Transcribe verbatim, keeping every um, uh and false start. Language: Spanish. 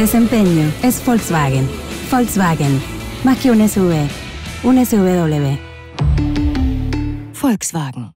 Desempeño es Volkswagen. Volkswagen. Más que un S U V, un S U V W. Volkswagen.